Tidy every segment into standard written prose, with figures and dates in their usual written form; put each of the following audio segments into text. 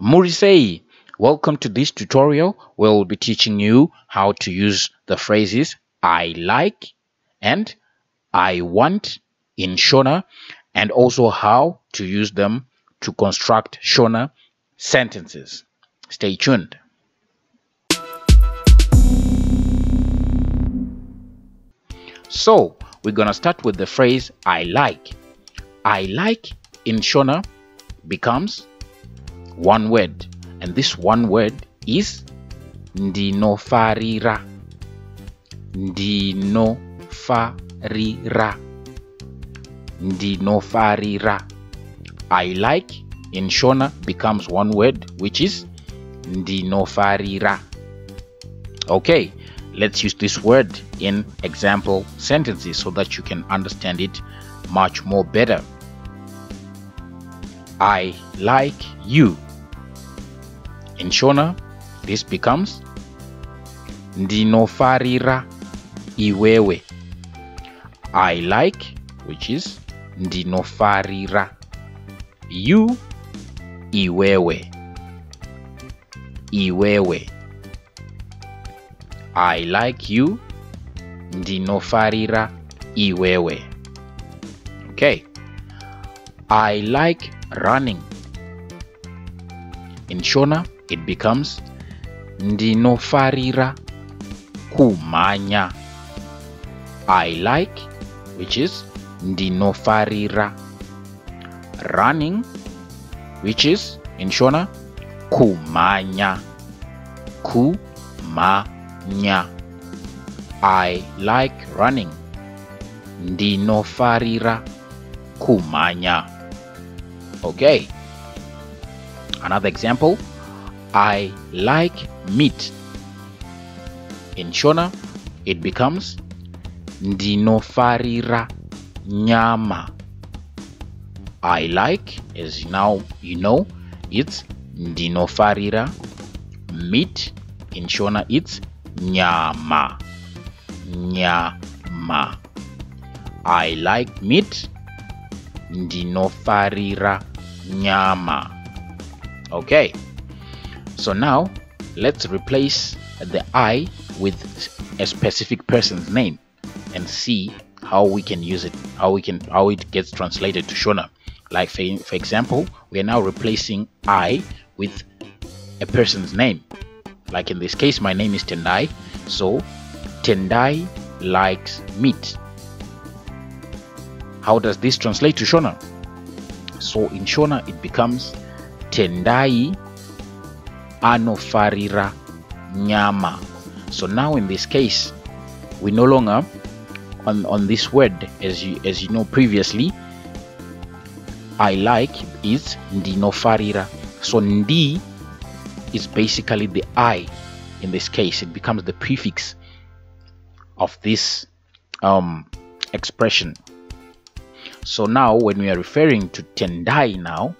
Murisei! Welcome to this tutorial. We'll be teaching you how to use the phrases I like and I want in Shona, and also how to use them to construct Shona sentences. Stay tuned. So, we're gonna start with the phrase I like. I like in Shona becomes one word, and this one word is ndinofarira. Ndinofarira. Ndinofarira. I like in Shona becomes one word, which is ndinofarira. Okay, let's use this word in example sentences so that you can understand it much more better. I like you. In Shona, this becomes ndinofarira iwewe. I like, which is ndinofarira. You, iwewe. Iwewe. I like you, ndinofarira iwewe. Okay. I like running. In Shona, it becomes ndinofarira kumanya. I like, which is ndinofarira. Running, which is in Shona kumanya. Kumanya. I like running. Ndinofarira kumanya. Okay. Another example. I like meat. In Shona, it becomes ndinofarira nyama. I like, as now you know, it's ndinofarira. Meat in Shona, it's nyama. Nyama. I like meat, ndinofarira nyama. Okay, so now let's replace the I with a specific person's name and see how we can use it, how it gets translated to Shona. Like for example, we are now replacing I with a person's name. Like in this case, my name is Tendai. So Tendai likes meat. How does this translate to Shona? So in Shona, it becomes Tendai anofarira nyama. So now in this case, we no longer on this word, as you know previously, I like is ndinofarira. So ndi is basically the I in this case. It becomes the prefix of this expression. So now when we are referring to Tendai now,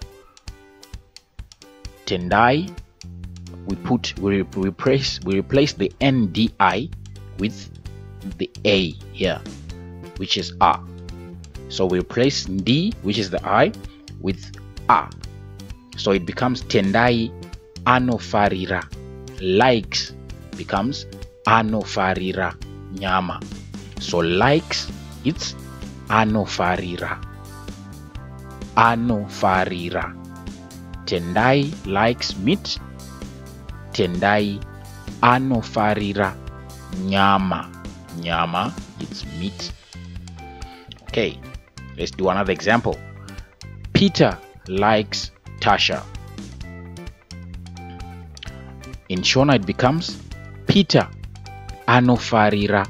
Tendai, we replace the NDI with the A here, which is A. So we replace D, which is the I, with A. So it becomes Tendai anofarira. Likes becomes anofarira nyama. So likes, it's anofarira. Anofarira. Tendai likes meat. Tendai anofarira nyama. Nyama, it's meat. Okay, let's do another example. Peter likes Tasha. In Shona, it becomes Peter anofarira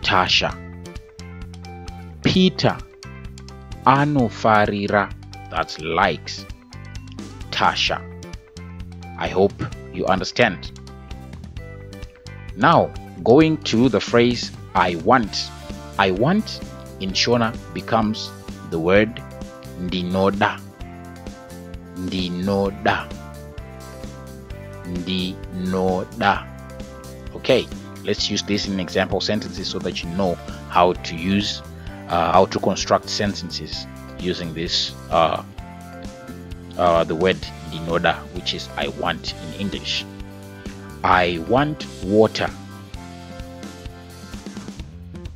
Tasha. Peter anofarira, that's likes, Tasha. I hope you understand. Now, going to the phrase I want. I want in Shona becomes the word ndinoda. Ndinoda. Ndinoda. Okay, let's use this in example sentences so that you know how to use, how to construct sentences using this the word in order, which is I want in English. I want water.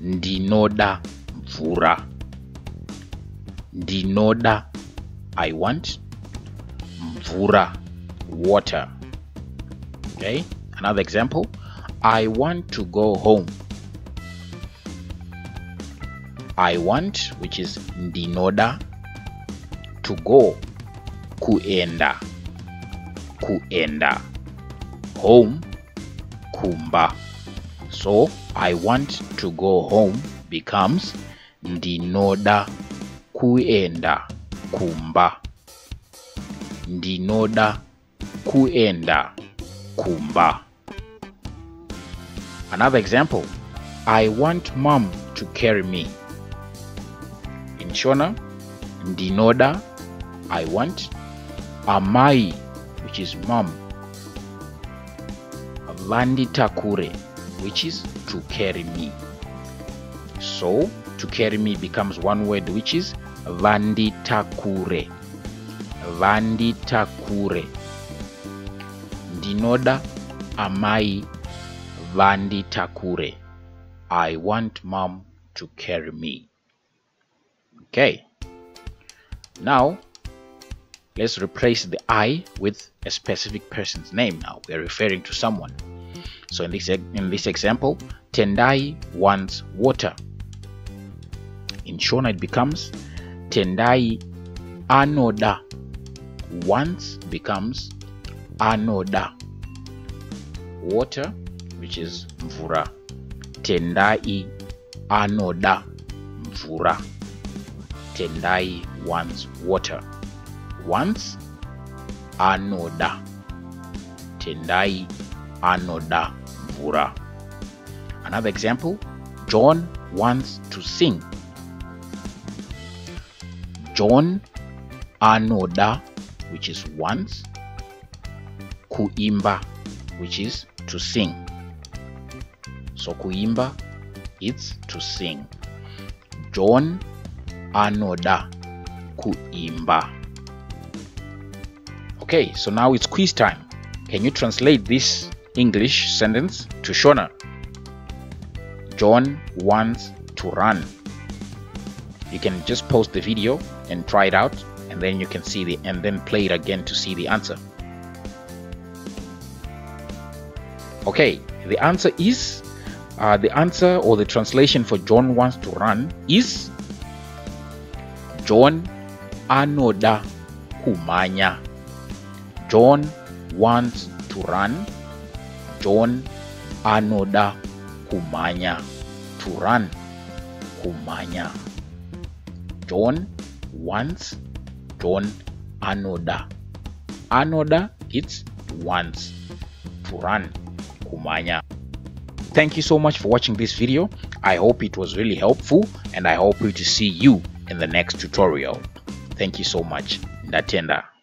Ndinoda mvura. Ndinoda, I want. Mvura, water. Okay, another example. I want to go home. I want, which is ndinoda, to go, kuenda, kuenda, home, kumba. So I want to go home becomes ndinoda kuenda kumba. Ndinoda kuenda kumba. Another example, I want mom to carry me. In Shona, ndinoda, I want, amai, which is mom, vanditakure, which is to carry me. So to carry me becomes one word, which is vanditakure. Vanditakure. Ndinoda amai vanditakure. I want mom to carry me. Okay, now let's replace the I with a specific person's name. Now we are referring to someone. So in this example, Tendai wants water. In Shona it becomes Tendai anoda. Wants becomes anoda. Water, which is mvura. Tendai anoda mvura. Tendai wants water. Wants anoda. Tendai anoda mvura. Another example, John wants to sing. John anoda, which is wants, kuimba, which is to sing. So kuimba, it's to sing. John anoda kuimba. Okay, so now it's quiz time. Can you translate this English sentence to Shona? John wants to run. You can just pause the video and try it out, and then you can see and then play it again to see the answer. Okay, the answer is the answer or the translation for John wants to run is John anoda kumanya. John wants to run. John anoda kumanya. To run, kumanya. John wants. John anoda. Anoda, it's wants. To run, kumanya. Thank you so much for watching this video. I hope it was really helpful, and I hope to see you in the next tutorial. Thank you so much. Ndatenda.